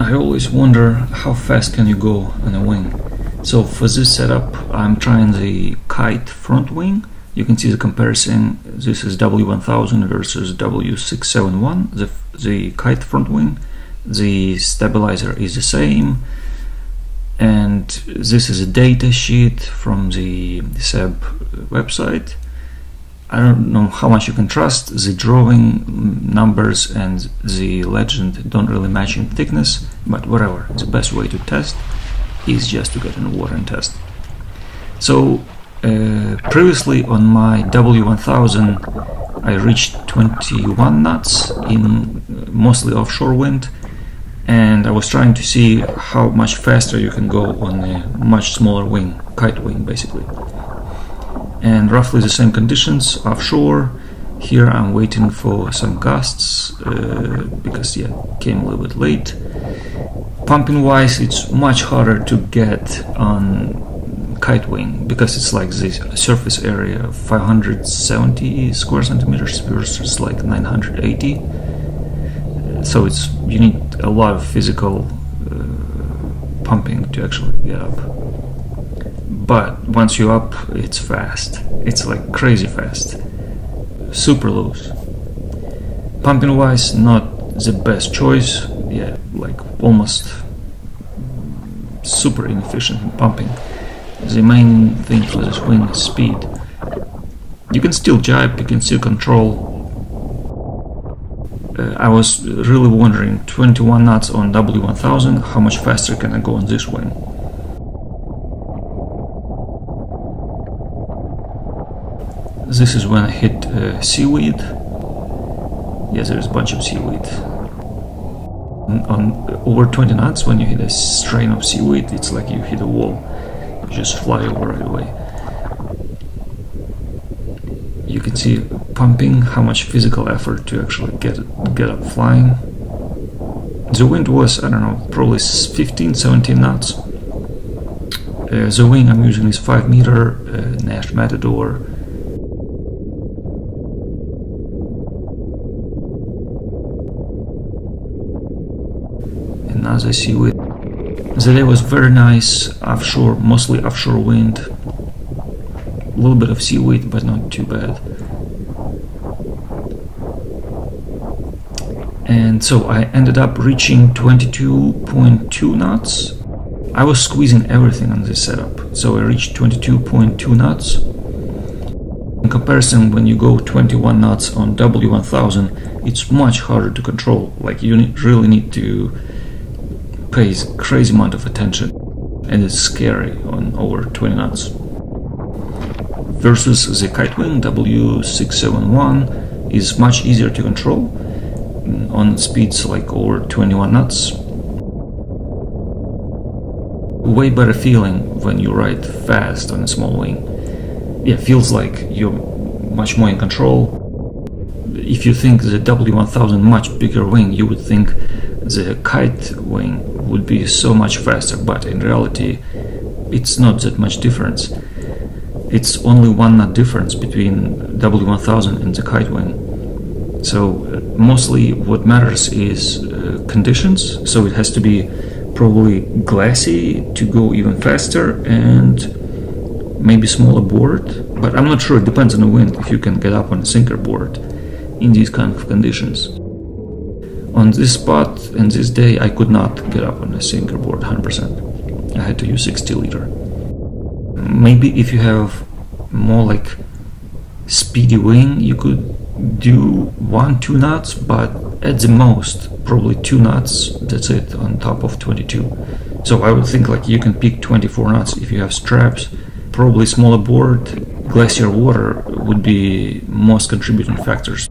I always wonder how fast can you go on a wing. So for this setup I'm trying the kite front wing. You can see the comparison. This is W1000 versus W671, the kite front wing. The stabilizer is the same, and this is a data sheet from the SAB website. I don't know how much you can trust. The drawing numbers and the legend don't really match in thickness, but whatever. The best way to test is just to get in the water and test. So previously on my W1000 I reached 21 knots in mostly offshore wind, and I was trying to see how much faster you can go on a much smaller wing, kite wing basically. And roughly the same conditions offshore. Here I'm waiting for some gusts because came a little bit late. Pumping wise it's much harder to get on kite wing because it's like this surface area of 570 square centimeters versus like 980. So it's, you need a lot of physical pumping to actually get up. But once you're up, it's fast. It's like crazy fast. Super loose. Pumping wise, not the best choice. Yeah, like almost super inefficient in pumping. The main thing for this wing is speed. You can still jibe, you can still control. I was really wondering, 21 knots on W1000, how much faster can I go on this wing? This is when I hit seaweed. Yeah, there's a bunch of seaweed. On over 20 knots, when you hit a strain of seaweed, it's like you hit a wall. You just fly over right away. You can see pumping, how much physical effort to actually get up flying. The wind was, I don't know, probably 15, 17 knots. The wing I'm using is 5-meter Nash Matador. And as I see with, the day was very nice, offshore, mostly offshore wind. A little bit of seaweed, but not too bad. And so I ended up reaching 22.2 knots. I was squeezing everything on this setup, so I reached 22.2 knots. In comparison, when you go 21 knots on W1000, it's much harder to control. Like you really need to pay a crazy amount of attention, and it's scary on over 20 knots. Versus the kite wing, W671 is much easier to control. On speeds like over 21 knots. Way better feeling when you ride fast on a small wing. Yeah, feels like you're much more in control. If you think the W1000 much bigger wing, you would think the kite wing would be so much faster, but in reality it's not that much difference. It's only 1 knot difference between W1000 and the kite wing. So mostly what matters is conditions, so it has to be probably glassy to go even faster and maybe smaller board, but I'm not sure, it depends on the wind if you can get up on a sinker board in these kind of conditions. On this spot and this day I could not get up on a sinker board 100%, I had to use 60 liter. Maybe if you have more like speedy wing you could do 1-2 knots, but at the most probably 2 knots, that's it, on top of 22. So I would think like you can pick 24 knots if you have straps. Probably smaller board, glacier water would be most contributing factors.